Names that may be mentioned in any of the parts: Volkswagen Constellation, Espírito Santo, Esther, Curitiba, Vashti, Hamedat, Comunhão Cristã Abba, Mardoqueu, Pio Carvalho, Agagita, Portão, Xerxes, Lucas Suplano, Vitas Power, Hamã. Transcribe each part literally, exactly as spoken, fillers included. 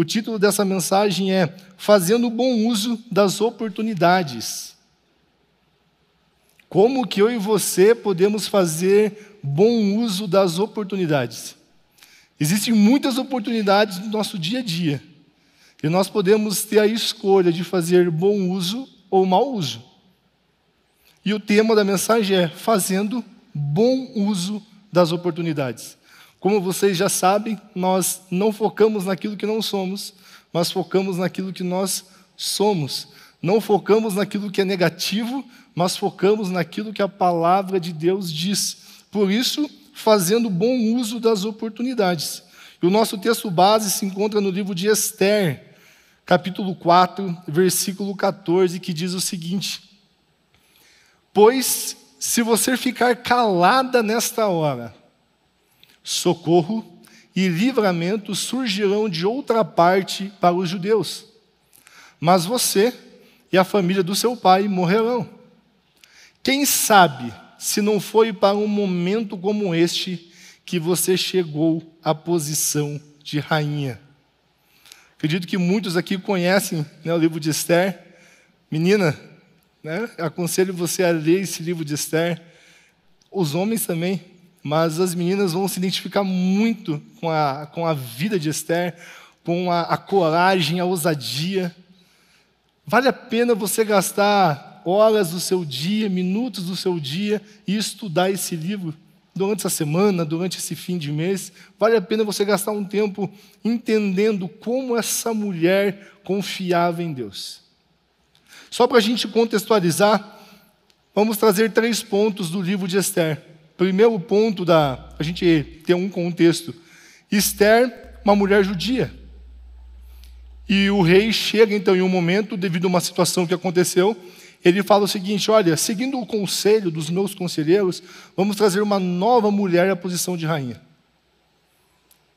O título dessa mensagem é Fazendo Bom Uso das Oportunidades. Como que eu e você podemos fazer bom uso das oportunidades? Existem muitas oportunidades no nosso dia a dia. E nós podemos ter a escolha de fazer bom uso ou mau uso. E o tema da mensagem é Fazendo Bom Uso das Oportunidades. Como vocês já sabem, nós não focamos naquilo que não somos, mas focamos naquilo que nós somos. Não focamos naquilo que é negativo, mas focamos naquilo que a palavra de Deus diz. Por isso, fazendo bom uso das oportunidades. E o nosso texto base se encontra no livro de Esther, capítulo quatro, versículo catorze, que diz o seguinte: pois se você ficar calada nesta hora, socorro e livramento surgirão de outra parte para os judeus, mas você e a família do seu pai morrerão. Quem sabe se não foi para um momento como este que você chegou à posição de rainha. Acredito que muitos aqui conhecem, né, o livro de Esther. Menina, né, aconselho você a ler esse livro de Esther. Os homens também, mas as meninas vão se identificar muito com a, com a vida de Esther, com a, a coragem, a ousadia. Vale a pena você gastar horas do seu dia, minutos do seu dia e estudar esse livro durante essa semana, durante esse fim de mês. Vale a pena você gastar um tempo entendendo como essa mulher confiava em Deus. Só para a gente contextualizar, vamos trazer três pontos do livro de Esther. Primeiro ponto, da a gente ter um contexto. Esther, uma mulher judia. E o rei chega, então, em um momento, devido a uma situação que aconteceu, ele fala o seguinte: olha, seguindo o conselho dos meus conselheiros, vamos trazer uma nova mulher à posição de rainha.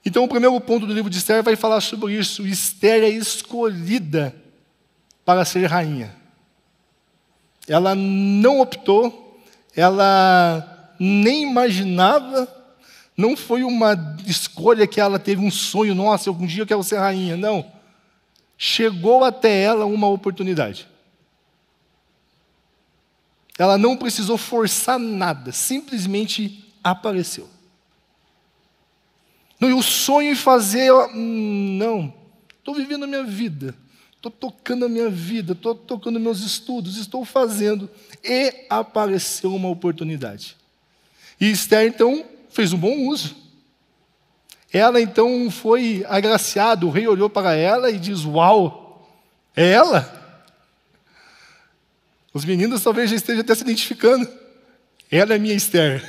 Então, o primeiro ponto do livro de Esther vai falar sobre isso. Esther é escolhida para ser rainha. Ela não optou, ela nem imaginava, não foi uma escolha que ela teve um sonho, nossa, algum dia eu quero ser rainha, não. Chegou até ela uma oportunidade. Ela não precisou forçar nada, simplesmente apareceu. Não, e o sonho em fazer, não, estou vivendo a minha vida, estou tocando a minha vida, estou tocando meus estudos, estou fazendo, e apareceu uma oportunidade. E Esther, então, fez um bom uso. Ela, então, foi agraciada. O rei olhou para ela e diz: uau, é ela? Os meninos talvez já estejam até se identificando. Ela é minha Esther.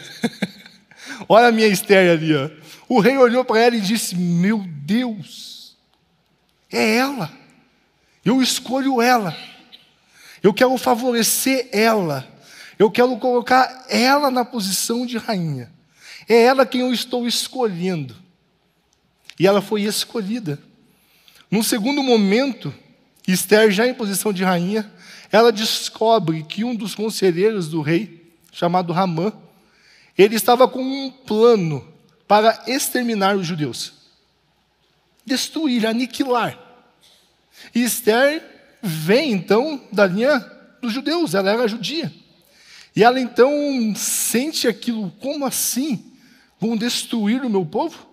Olha a minha Esther ali, ó. O rei olhou para ela e disse: meu Deus, é ela. Eu escolho ela. Eu quero favorecer ela. Eu quero colocar ela na posição de rainha. É ela quem eu estou escolhendo. E ela foi escolhida. Num segundo momento, Esther, já em posição de rainha, ela descobre que um dos conselheiros do rei, chamado Hamã, ele estava com um plano para exterminar os judeus. Destruir, aniquilar. E Esther vem, então, da linha dos judeus. Ela era judia. E ela, então, sente aquilo: como assim? Vão destruir o meu povo?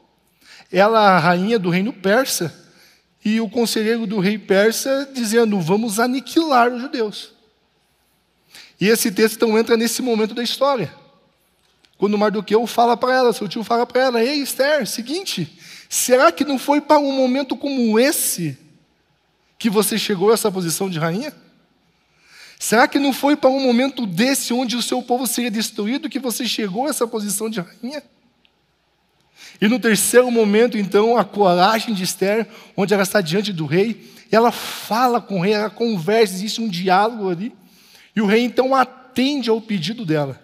Ela, a rainha do reino persa, e o conselheiro do rei persa dizendo: vamos aniquilar os judeus. E esse texto, então, entra nesse momento da história. Quando Mardoqueu fala para ela, seu tio fala para ela: ei, Esther, seguinte, será que não foi para um momento como esse que você chegou a essa posição de rainha? Será que não foi para um momento desse, onde o seu povo seria destruído, que você chegou a essa posição de rainha? E no terceiro momento, então, a coragem de Esther, onde ela está diante do rei, ela fala com o rei, ela conversa, existe um diálogo ali, e o rei, então, atende ao pedido dela.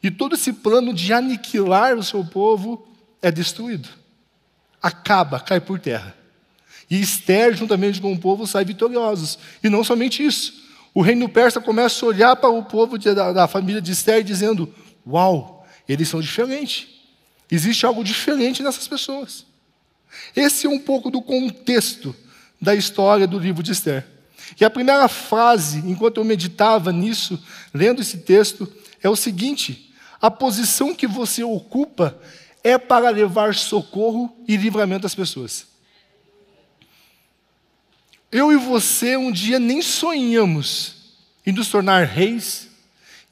E todo esse plano de aniquilar o seu povo é destruído. Acaba, cai por terra. E Esther, juntamente com o povo, sai vitoriosos. E não somente isso. O reino persa começa a olhar para o povo de, da, da família de Esther dizendo: uau, eles são diferentes. Existe algo diferente nessas pessoas. Esse é um pouco do contexto da história do livro de Esther. E a primeira frase, enquanto eu meditava nisso, lendo esse texto, é o seguinte: a posição que você ocupa é para levar socorro e livramento às pessoas. Eu e você um dia nem sonhamos em nos tornar reis,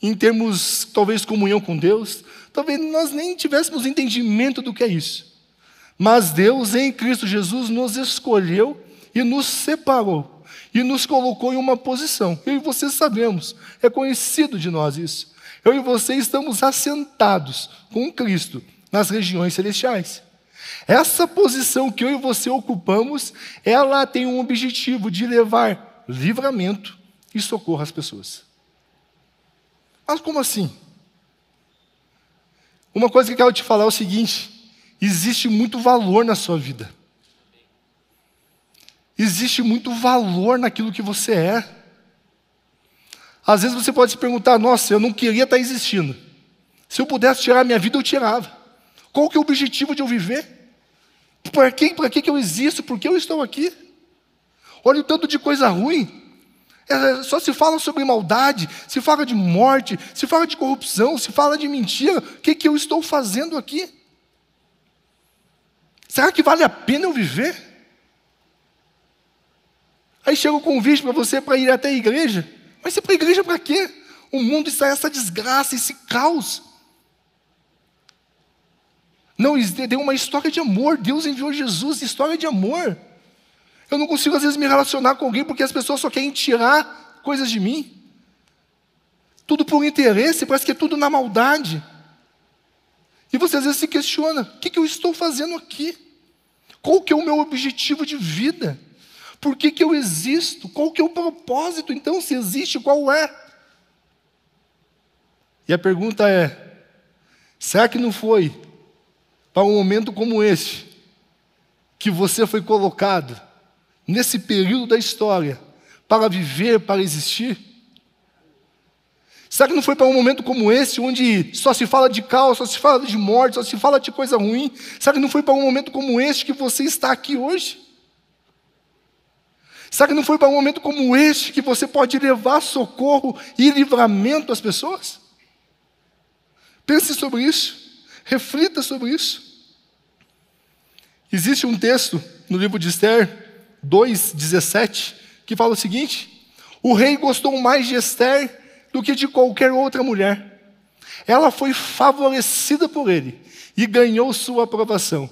em termos talvez comunhão com Deus, talvez nós nem tivéssemos entendimento do que é isso. Mas Deus, em Cristo Jesus, nos escolheu e nos separou, e nos colocou em uma posição. Eu e você sabemos, é conhecido de nós isso. Eu e você estamos assentados com Cristo nas regiões celestiais. Essa posição que eu e você ocupamos, ela tem um objetivo de levar livramento e socorro às pessoas. Mas como assim? Uma coisa que eu quero te falar é o seguinte: existe muito valor na sua vida. Existe muito valor naquilo que você é. Às vezes você pode se perguntar: nossa, eu não queria estar existindo. Se eu pudesse tirar a minha vida, eu tirava. Qual que é o objetivo de eu viver? Para que, para que eu existo? Por que eu estou aqui? Olha o tanto de coisa ruim. É, só se fala sobre maldade, se fala de morte, se fala de corrupção, se fala de mentira. O que, que eu estou fazendo aqui? Será que vale a pena eu viver? Aí chega o convite para você para ir até a igreja. Mas você para a igreja para quê? O mundo está essa desgraça, esse caos. Não, tem uma história de amor. Deus enviou Jesus, história de amor. Eu não consigo, às vezes, me relacionar com alguém porque as pessoas só querem tirar coisas de mim. Tudo por interesse, parece que é tudo na maldade. E você, às vezes, se questiona: o que, que eu estou fazendo aqui? Qual que é o meu objetivo de vida? Por que, que eu existo? Qual que é o propósito, então, se existe, qual é? E a pergunta é: será que não foi para um momento como esse que você foi colocado nesse período da história para viver, para existir? Será que não foi para um momento como esse, onde só se fala de caos, só se fala de morte, só se fala de coisa ruim? Será que não foi para um momento como este que você está aqui hoje? Será que não foi para um momento como este que você pode levar socorro e livramento às pessoas? Pense sobre isso, reflita sobre isso. Existe um texto no livro de Esther dois, dezessete, que fala o seguinte: o rei gostou mais de Esther do que de qualquer outra mulher. Ela foi favorecida por ele e ganhou sua aprovação,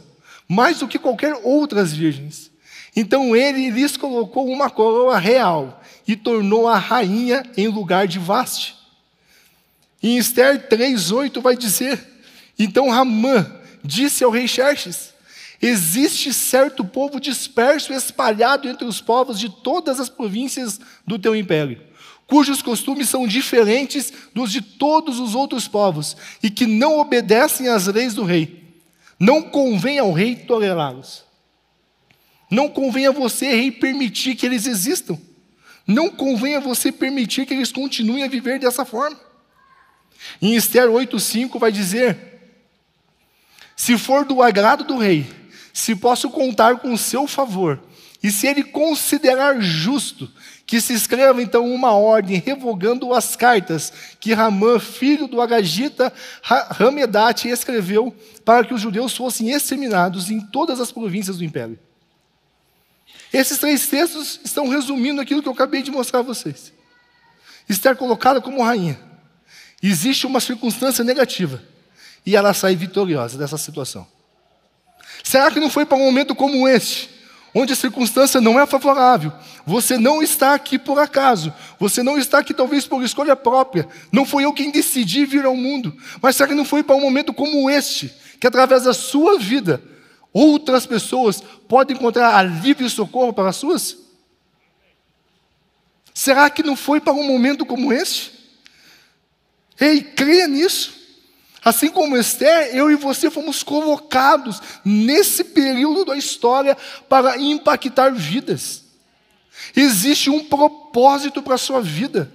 mais do que qualquer outras virgens. Então ele lhes colocou uma coroa real e tornou-a rainha em lugar de Vashti. Em Esther três, oito vai dizer: então Hamã disse ao rei Xerxes: existe certo povo disperso, espalhado entre os povos de todas as províncias do teu império, cujos costumes são diferentes dos de todos os outros povos, e que não obedecem às leis do rei. Não convém ao rei tolerá-los. Não convém a você, rei, permitir que eles existam. Não convém a você permitir que eles continuem a viver dessa forma. Em Esther oito, cinco vai dizer: se for do agrado do rei, se posso contar com o seu favor, e se ele considerar justo, que se escreva então uma ordem revogando as cartas que Hamã, filho do Agagita, Hamedat, escreveu para que os judeus fossem exterminados em todas as províncias do império. Esses três textos estão resumindo aquilo que eu acabei de mostrar a vocês. Esther colocada como rainha. Existe uma circunstância negativa e ela sai vitoriosa dessa situação. Será que não foi para um momento como este, onde a circunstância não é favorável? Você não está aqui por acaso. Você não está aqui talvez por escolha própria. Não foi eu quem decidi vir ao mundo. Mas será que não foi para um momento como este, que através da sua vida, outras pessoas podem encontrar alívio e socorro para as suas? Será que não foi para um momento como este? Ei, creia nisso. Assim como Esther, eu e você fomos colocados nesse período da história para impactar vidas. Existe um propósito para a sua vida.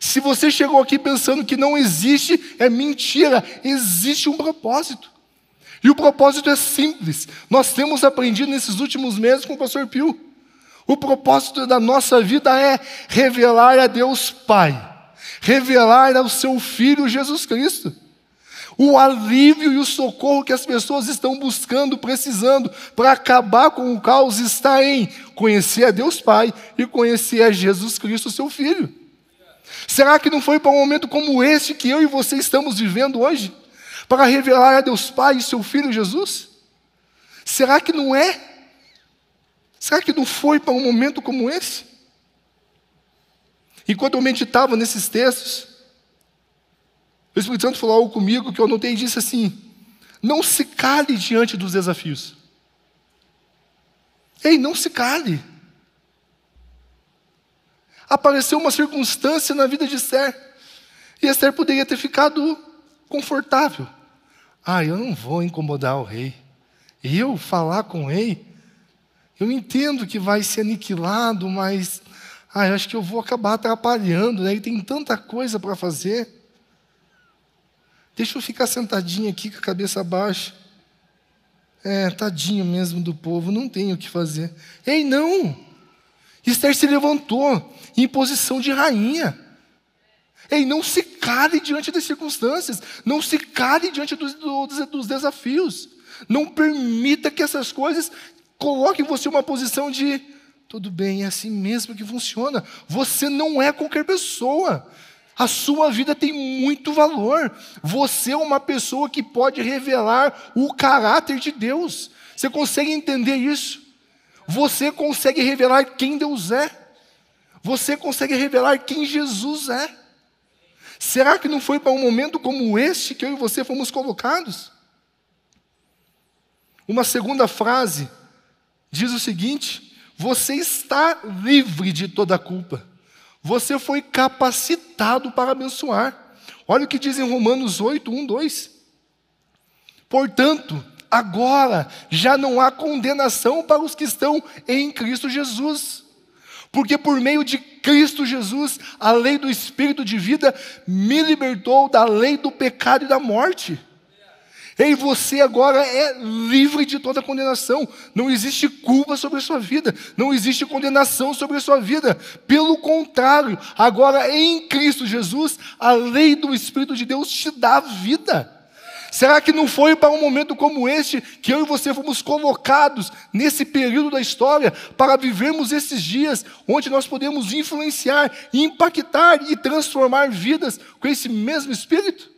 Se você chegou aqui pensando que não existe, é mentira. Existe um propósito. E o propósito é simples. Nós temos aprendido nesses últimos meses com o pastor Pio. O propósito da nossa vida é revelar a Deus Pai, revelar ao seu Filho Jesus Cristo o alívio e o socorro que as pessoas estão buscando, precisando, para acabar com o caos. Está em conhecer a Deus Pai e conhecer a Jesus Cristo, seu Filho. Será que não foi para um momento como este que eu e você estamos vivendo hoje, para revelar a Deus Pai e seu Filho Jesus? Será que não é? Será que não foi para um momento como esse? Enquanto eu meditava nesses textos, o Espírito Santo falou algo comigo que eu anotei e disse assim: não se cale diante dos desafios. Ei, não se cale. Apareceu uma circunstância na vida de Esther, e Esther poderia ter ficado confortável. Ah, eu não vou incomodar o rei. Eu falar com o rei, eu entendo que vai ser aniquilado, mas ah, eu acho que eu vou acabar atrapalhando, né? E tem tanta coisa para fazer. Deixa eu ficar sentadinho aqui com a cabeça baixa. É, tadinho mesmo do povo, não tem o que fazer. Ei, não! Esther se levantou em posição de rainha. Ei, não se cale diante das circunstâncias. Não se cale diante dos, dos, dos desafios. Não permita que essas coisas coloquem você em uma posição de... tudo bem, é assim mesmo que funciona. Você não é qualquer pessoa. A sua vida tem muito valor. Você é uma pessoa que pode revelar o caráter de Deus. Você consegue entender isso? Você consegue revelar quem Deus é. Você consegue revelar quem Jesus é. Será que não foi para um momento como este que eu e você fomos colocados? Uma segunda frase diz o seguinte: você está livre de toda a culpa. Você foi capacitado para abençoar. Olha o que diz em Romanos oito, um, dois. Portanto, agora já não há condenação para os que estão em Cristo Jesus. Porque por meio de Cristo Jesus, a lei do Espírito de vida me libertou da lei do pecado e da morte. Ei, você agora é livre de toda condenação. Não existe culpa sobre a sua vida. Não existe condenação sobre a sua vida. Pelo contrário, agora em Cristo Jesus, a lei do Espírito de Deus te dá vida. Será que não foi para um momento como este que eu e você fomos colocados nesse período da história para vivermos esses dias onde nós podemos influenciar, impactar e transformar vidas com esse mesmo Espírito?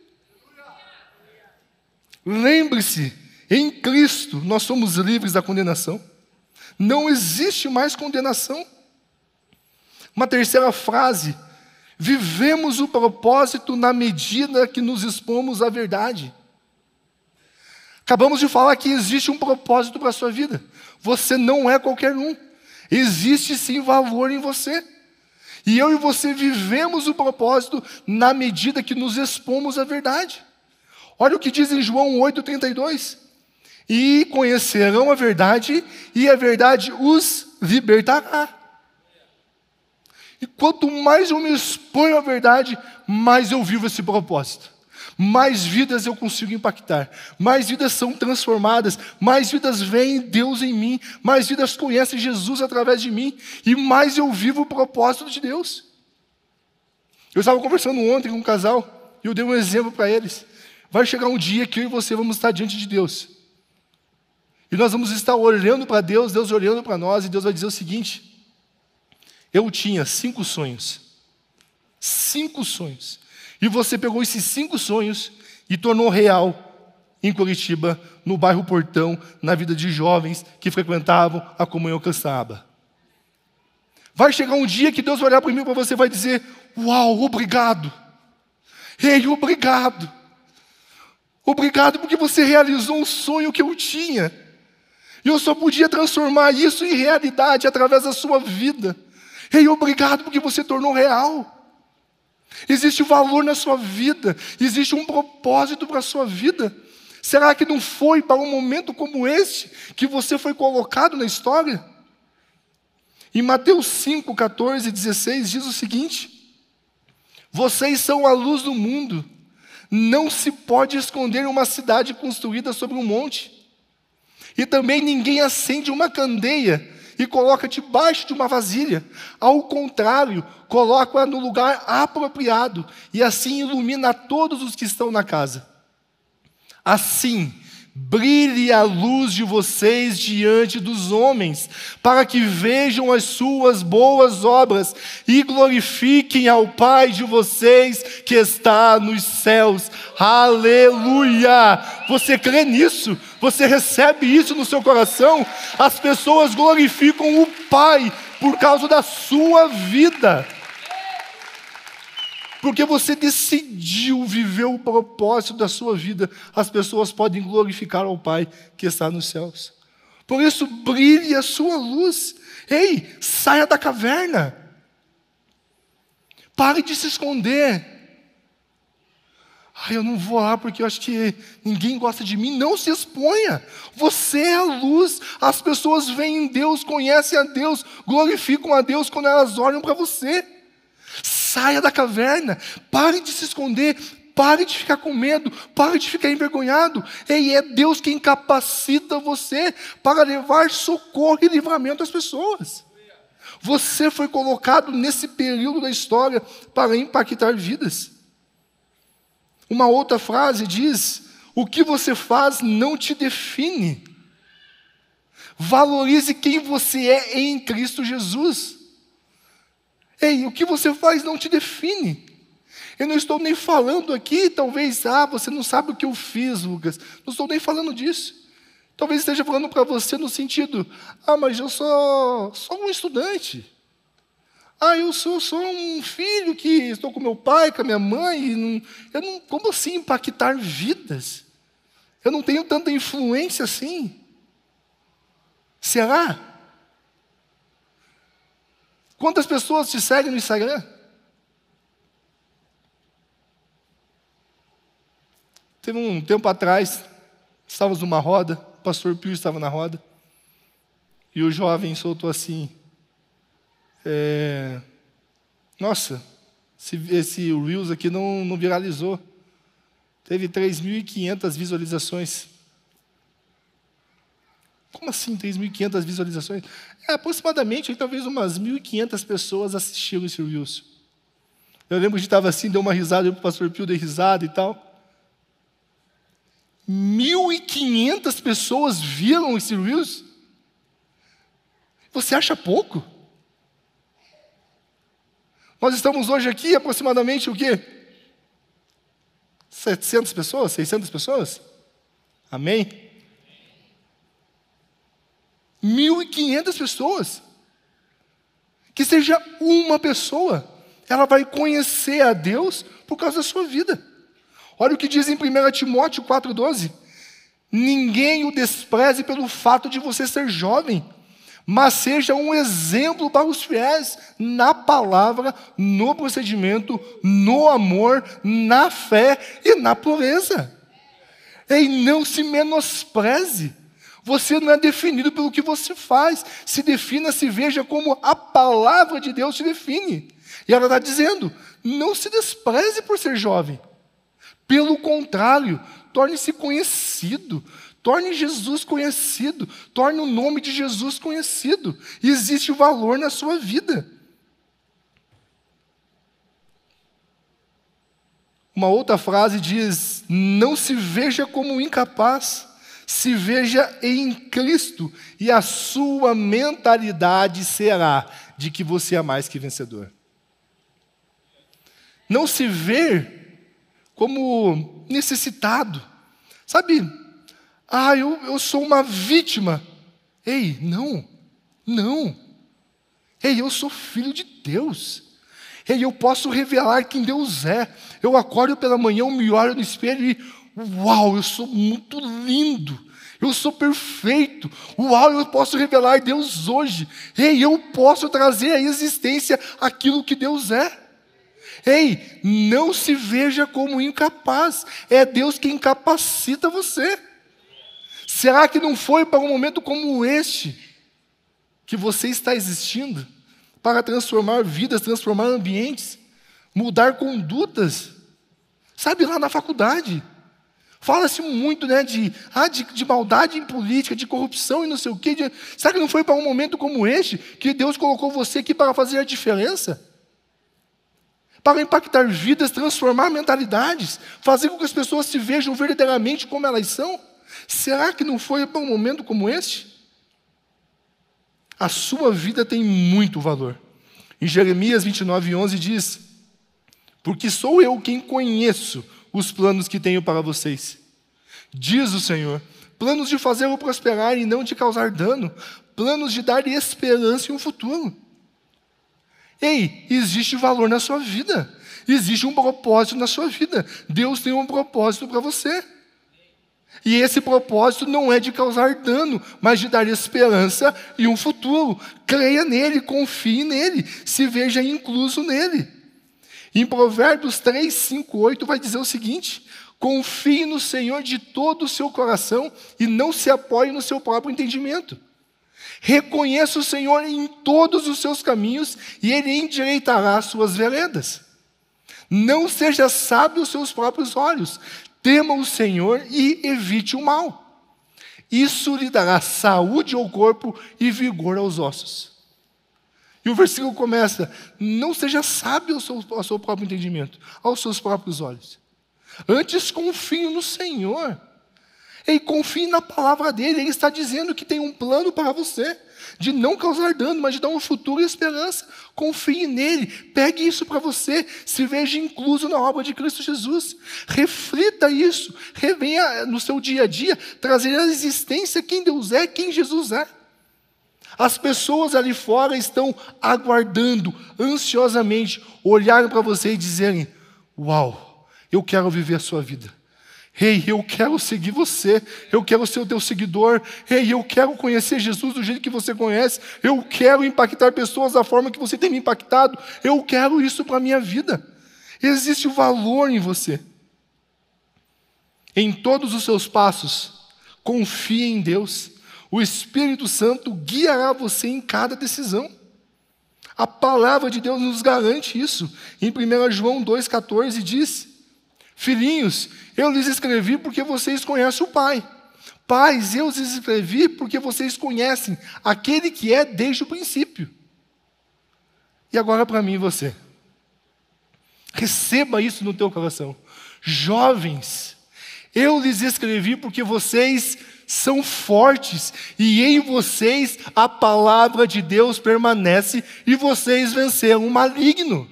Lembre-se, em Cristo nós somos livres da condenação. Não existe mais condenação. Uma terceira frase: vivemos o propósito na medida que nos expomos à verdade. Acabamos de falar que existe um propósito para a sua vida. Você não é qualquer um. Existe sim valor em você. E eu e você vivemos o propósito na medida que nos expomos à verdade. Olha o que diz em João oito, trinta e dois. E conhecerão a verdade, e a verdade os libertará. E quanto mais eu me exponho à verdade, mais eu vivo esse propósito. Mais vidas eu consigo impactar. Mais vidas são transformadas. Mais vidas veem Deus em mim. Mais vidas conhecem Jesus através de mim. E mais eu vivo o propósito de Deus. Eu estava conversando ontem com um casal, e eu dei um exemplo para eles. Vai chegar um dia que eu e você vamos estar diante de Deus. E nós vamos estar olhando para Deus, Deus olhando para nós, e Deus vai dizer o seguinte: eu tinha cinco sonhos. Cinco sonhos. E você pegou esses cinco sonhos e tornou real em Curitiba, no bairro Portão, na vida de jovens que frequentavam a Comunhão Cristã Abba. Vai chegar um dia que Deus vai olhar para mim e para você e vai dizer: uau, obrigado. Ei, obrigado. Obrigado porque você realizou um sonho que eu tinha. E eu só podia transformar isso em realidade através da sua vida. Ei, obrigado porque você tornou real. Existe valor na sua vida. Existe um propósito para a sua vida. Será que não foi para um momento como este que você foi colocado na história? Em Mateus cinco, quatorze e dezesseis diz o seguinte: vocês são a luz do mundo. Não se pode esconder uma cidade construída sobre um monte. E também ninguém acende uma candeia e coloca debaixo de uma vasilha. Ao contrário, coloca-a no lugar apropriado e assim ilumina a todos os que estão na casa. Assim, brilhe a luz de vocês diante dos homens, para que vejam as suas boas obras e glorifiquem ao Pai de vocês que está nos céus. Aleluia! Você crê nisso? Você recebe isso no seu coração? As pessoas glorificam o Pai por causa da sua vida. Porque você decidiu viver o propósito da sua vida, as pessoas podem glorificar ao Pai que está nos céus. Por isso, brilhe a sua luz. Ei, saia da caverna. Pare de se esconder. Ai, eu não vou lá porque eu acho que ninguém gosta de mim. Não se exponha. Você é a luz. As pessoas veem Deus, conhecem a Deus, glorificam a Deus quando elas olham para você. Saia da caverna, pare de se esconder, pare de ficar com medo, pare de ficar envergonhado. Ei, é Deus quem capacita você para levar socorro e livramento às pessoas. Você foi colocado nesse período da história para impactar vidas. Uma outra frase diz: o que você faz não te define. Valorize quem você é em Cristo Jesus. Ei, o que você faz não te define. Eu não estou nem falando aqui, talvez, ah, você não sabe o que eu fiz, Lucas. Não estou nem falando disso. Talvez esteja falando para você no sentido, ah, mas eu sou, sou um estudante. Ah, eu sou, sou um filho que estou com meu pai, com a minha mãe. E não, eu não, como assim impactar vidas? Eu não tenho tanta influência assim. Será? Quantas pessoas te seguem no Instagram? Teve um tempo atrás, estávamos numa roda, o pastor Pio estava na roda, e o jovem soltou assim, é, nossa, esse, esse Reels aqui não, não viralizou. Teve três mil e quinhentas visualizações. Como assim três mil e quinhentas visualizações? É, aproximadamente, talvez umas mil e quinhentas pessoas assistiram esse Reels. Eu lembro que estava assim, deu uma risada, eu para o pastor Pio dei risada e tal. mil e quinhentas pessoas viram esse Reels? Você acha pouco? Nós estamos hoje aqui aproximadamente o quê? setecentas pessoas? seiscentas pessoas? Amém? mil e quinhentas pessoas. Que seja uma pessoa. Ela vai conhecer a Deus por causa da sua vida. Olha o que diz em primeira Timóteo quatro, doze. Ninguém o despreze pelo fato de você ser jovem, mas seja um exemplo para os fiéis na palavra, no procedimento, no amor, na fé e na pureza. E não se menospreze. Você não é definido pelo que você faz. Se defina, se veja como a palavra de Deus te define. E ela está dizendo, não se despreze por ser jovem. Pelo contrário, torne-se conhecido. Torne Jesus conhecido. Torne o nome de Jesus conhecido. E existe valor na sua vida. Uma outra frase diz, não se veja como incapaz. Se veja em Cristo e a sua mentalidade será de que você é mais que vencedor. Não se ver como necessitado. Sabe, ah, eu, eu sou uma vítima. Ei, não, não. Ei, eu sou filho de Deus. Ei, eu posso revelar quem Deus é. Eu acordo pela manhã, eu me olho no espelho e... uau, eu sou muito lindo, eu sou perfeito, uau, eu posso revelar Deus hoje, ei, eu posso trazer à existência aquilo que Deus é. Ei, não se veja como incapaz, é Deus quem capacita você. Será que não foi para um momento como este que você está existindo, para transformar vidas, transformar ambientes, mudar condutas? Sabe, lá na faculdade... Fala-se muito, né, de, ah, de, de maldade em política, de corrupção e não sei o quê. De... Será que não foi para um momento como este que Deus colocou você aqui para fazer a diferença? Para impactar vidas, transformar mentalidades, fazer com que as pessoas se vejam verdadeiramente como elas são? Será que não foi para um momento como este? A sua vida tem muito valor. Em Jeremias vinte e nove, onze diz: porque sou eu quem conheço os planos que tenho para vocês, diz o Senhor, planos de fazê-lo prosperar e não de causar dano, planos de dar esperança e um futuro. Ei, existe valor na sua vida, existe um propósito na sua vida, Deus tem um propósito para você. E esse propósito não é de causar dano, mas de dar esperança e um futuro. Creia nele, confie nele, se veja incluso nele. Em Provérbios três, cinco, oito vai dizer o seguinte: confie no Senhor de todo o seu coração e não se apoie no seu próprio entendimento. Reconheça o Senhor em todos os seus caminhos e ele endireitará as suas veredas. Não seja sábio aos seus próprios olhos. Tema o Senhor e evite o mal. Isso lhe dará saúde ao corpo e vigor aos ossos. E o versículo começa: não seja sábio ao seu, ao seu próprio entendimento, aos seus próprios olhos. Antes confie no Senhor. E confie na palavra dele. Ele está dizendo que tem um plano para você, de não causar dano, mas de dar um futuro e esperança. Confie nele, pegue isso para você, se veja incluso na obra de Cristo Jesus. Reflita isso, revenha no seu dia a dia, trazer à existência quem Deus é, quem Jesus é. As pessoas ali fora estão aguardando ansiosamente, olharem para você e dizerem: uau, eu quero viver a sua vida. Ei, eu quero seguir você, eu quero ser o teu seguidor. Ei, eu quero conhecer Jesus do jeito que você conhece. Eu quero impactar pessoas da forma que você tem me impactado. Eu quero isso para a minha vida. Existe valor em você. Em todos os seus passos, confie em Deus. O Espírito Santo guiará você em cada decisão. A palavra de Deus nos garante isso. Em primeiro João dois, quatorze diz: filhinhos, eu lhes escrevi porque vocês conhecem o Pai. Pais, eu lhes escrevi porque vocês conhecem aquele que é desde o princípio. E agora para mim e você. Receba isso no teu coração. Jovens, eu lhes escrevi porque vocês são fortes e em vocês a palavra de Deus permanece e vocês venceram o maligno.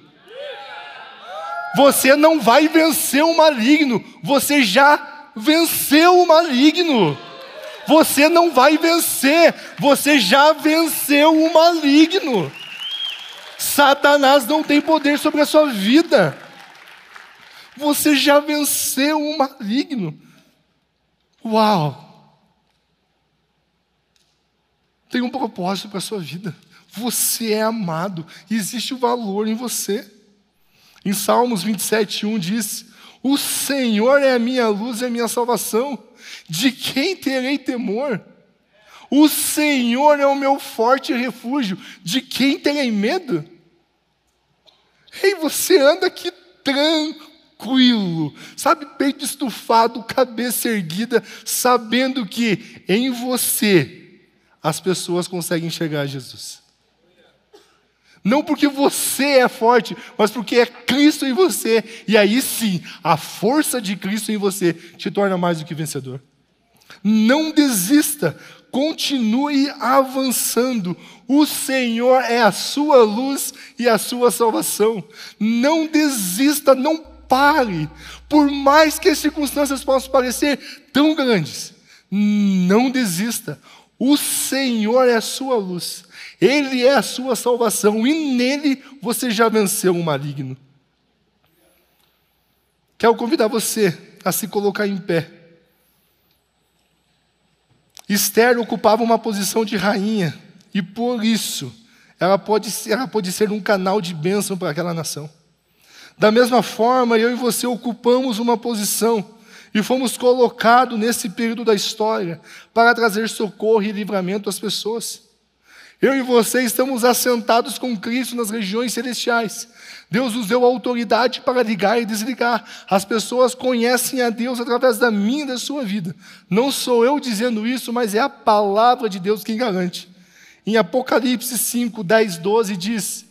Você não vai vencer o maligno. Você já venceu o maligno. Você não vai vencer. Você já venceu o maligno. Satanás não tem poder sobre a sua vida. Você já venceu o maligno. Uau! Tem um propósito para a sua vida. Você é amado. Existe valor em você. Em Salmos vinte e sete, um diz: o Senhor é a minha luz e a minha salvação. De quem terei temor? O Senhor é o meu forte refúgio. De quem terei medo? Ei, você anda aqui tranquilo, sabe, peito estufado, cabeça erguida, sabendo que em você as pessoas conseguem enxergar a Jesus. Não porque você é forte, mas porque é Cristo em você. E aí sim, a força de Cristo em você te torna mais do que vencedor. Não desista, continue avançando. O Senhor é a sua luz e a sua salvação. Não desista, não pare. Por mais que as circunstâncias possam parecer tão grandes, não desista. O Senhor é a sua luz. Ele é a sua salvação e nele você já venceu o maligno. Quero convidar você a se colocar em pé. Esther ocupava uma posição de rainha e por isso ela pode, ela pode ser um canal de bênção para aquela nação. Da mesma forma, eu e você ocupamos uma posição e fomos colocados nesse período da história para trazer socorro e livramento às pessoas. Eu e você estamos assentados com Cristo nas regiões celestiais. Deus nos deu autoridade para ligar e desligar. As pessoas conhecem a Deus através da minha e da sua vida. Não sou eu dizendo isso, mas é a palavra de Deus quem garante. Em Apocalipse cinco, dez, doze diz: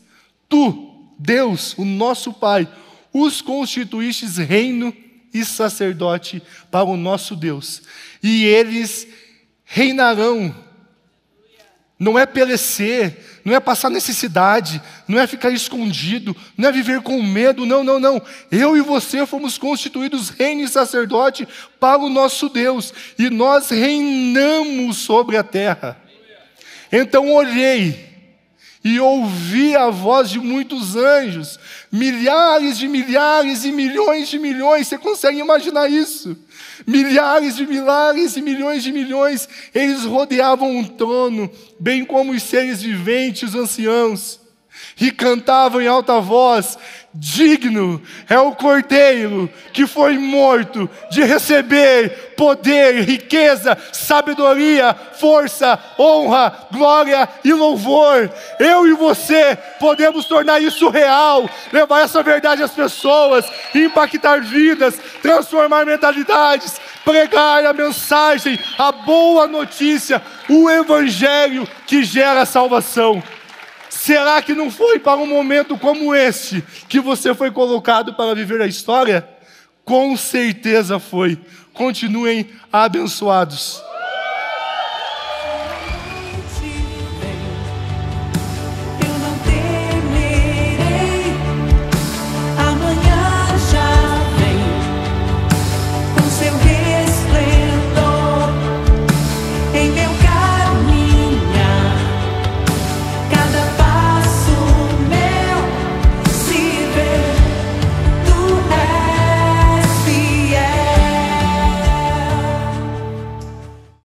Tu, Deus, o nosso Pai, os constituístes reino e sacerdote para o nosso Deus. E eles reinarão. Não é perecer, não é passar necessidade, não é ficar escondido, não é viver com medo, não, não, não. Eu e você fomos constituídos reino e sacerdote para o nosso Deus, e nós reinamos sobre a terra. Então olhei e ouvi a voz de muitos anjos, milhares de milhares e milhões de milhões, você consegue imaginar isso? Milhares de milhares e milhões de milhões, eles rodeavam um trono, bem como os seres viventes, os anciãos, e cantavam em alta voz: Digno é o Cordeiro que foi morto de receber poder, riqueza, sabedoria, força, honra, glória e louvor. Eu e você podemos tornar isso real, levar essa verdade às pessoas, impactar vidas, transformar mentalidades, pregar a mensagem, a boa notícia, o Evangelho que gera salvação. Será que não foi para um momento como este que você foi colocado para viver a história? Com certeza foi. Continuem abençoados.